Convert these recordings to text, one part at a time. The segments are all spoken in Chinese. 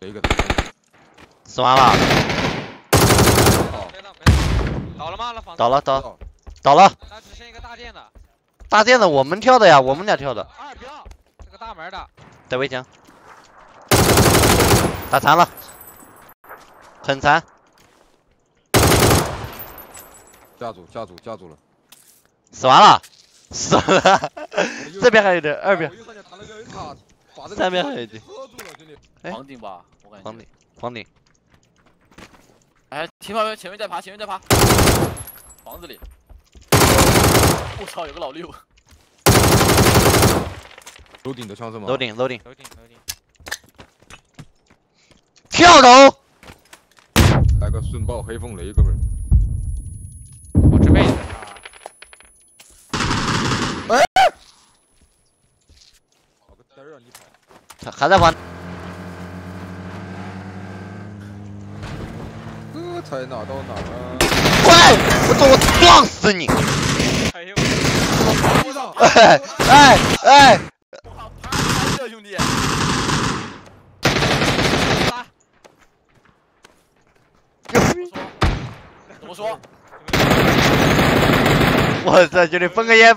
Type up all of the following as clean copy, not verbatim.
给一个。死完了。倒了吗？倒了。那只剩一个大件的。大件的我们跳的呀，我们俩跳的。二标，这个大门的。带围墙。打残了，很残。 架住了，死完了，这边还有点，二边，三边还有点，哎，房顶吧，我感觉，房顶，哎，前面前面在爬，房子里，我操，有个老六，楼顶的枪是吗？楼顶，跳楼，来个瞬爆黑凤雷，哥们。 他还在玩。这才哪到哪啊！喂，我撞死你！哎呦！哎！我靠，爬这兄弟！怎么说？我在这里分个烟。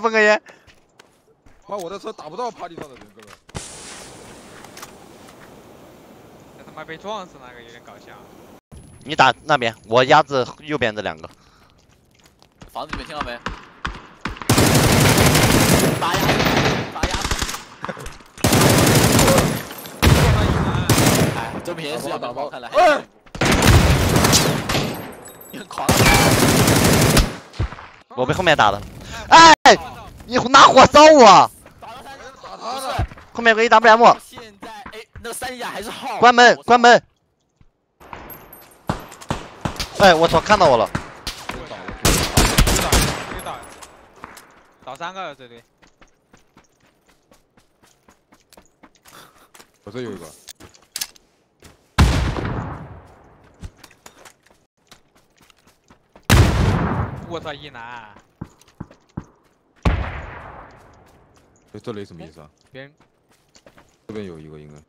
妈，我的车打不到趴地上的人，哥们。这他妈被撞死那个有点搞笑。你打那边，我压制右边这两个。房子里面听到没？打压。哎，这便宜是要打包看来。你很狂。我被后面打的。哎。 你拿火烧我！打他！后面有个 AWM。现在哎，那个三甲还是好。关门！哎，我操，看到我了。倒三个这里。我这有一个。我操，一男。 这雷什么意思啊？别人这边有一个应该。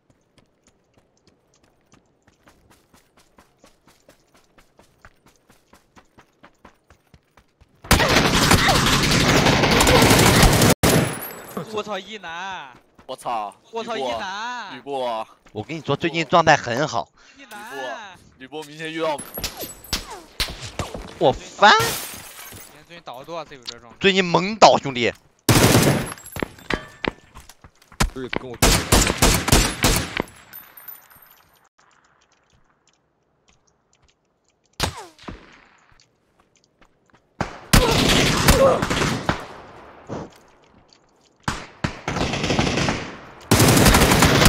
我操一男！我操一男！吕布，我跟你说，最近状态很好。一男，吕布明天又要我翻。最近倒了多少次有这种？最近猛倒，兄弟。 对，跟我。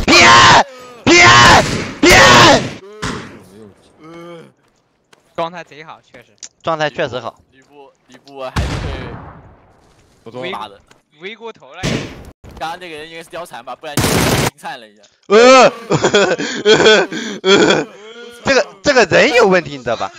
别！状态贼好，确实。状态确实好。吕布还是会不多打的，围过头来。 刚刚那个人应该是貂蝉吧，不然就停颤了一下。这个人有问题，你知道吧？